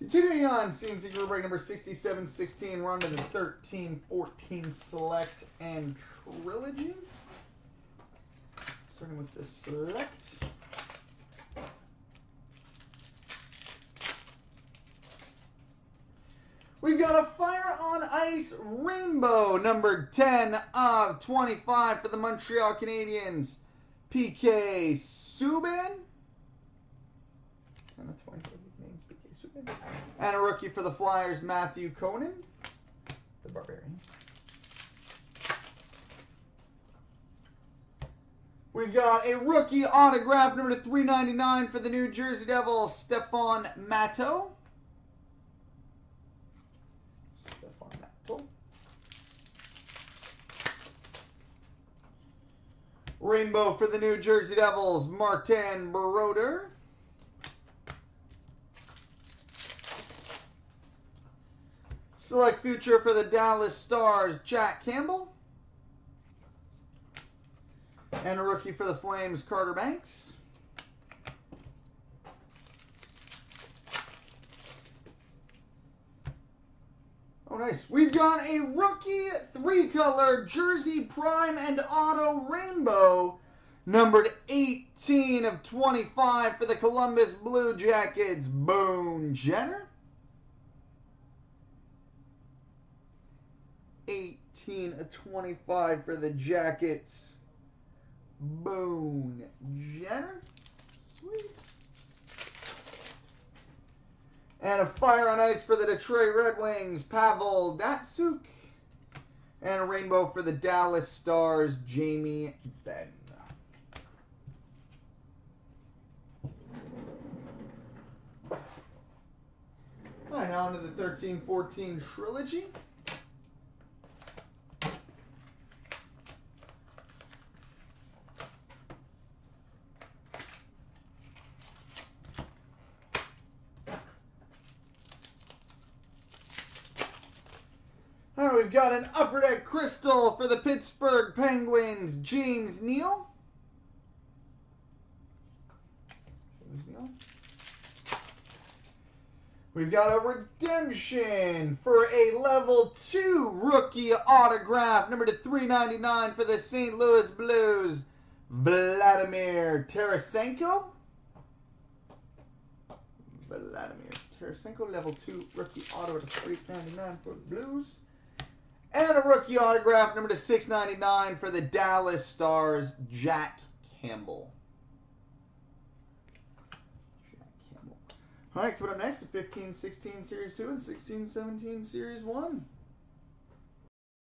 Continuing on, CNC group break number 67-16, run to the 13-14 Select and Trilogy. Starting with the Select. We've got a Fire on Ice Rainbow, number 10 of 25 for the Montreal Canadiens, PK Subban. 10 of 25. And a rookie for the Flyers, Matthew Conan, the Barbarian. We've got a rookie autograph, number 399 for the New Jersey Devils, Stefan Matto. Rainbow for the New Jersey Devils, Martin Broder. Select Future for the Dallas Stars, Jack Campbell. And a rookie for the Flames, Carter Banks. Oh, nice. We've got a rookie three-color jersey prime and auto rainbow, numbered 18 of 25 for the Columbus Blue Jackets, Boone Jenner. 18 of 25 for the Jackets, Boone Jenner. Sweet. And a Fire on Ice for the Detroit Red Wings, Pavel Datsyuk. And a rainbow for the Dallas Stars, Jamie Benn. All right, now into the 13-14 Trilogy. We've got an Upper Deck Crystal for the Pittsburgh Penguins, James Neal. We've got a redemption for a level 2 rookie autograph, number 399 for the St. Louis Blues, Vladimir Tarasenko. Vladimir Tarasenko, level 2 rookie auto to 399 for the Blues. And a rookie autograph, number 699 for the Dallas Stars, Jack Campbell. Jack Campbell. All right, coming up next, the 15-16 Series 2 and 16-17 Series 1.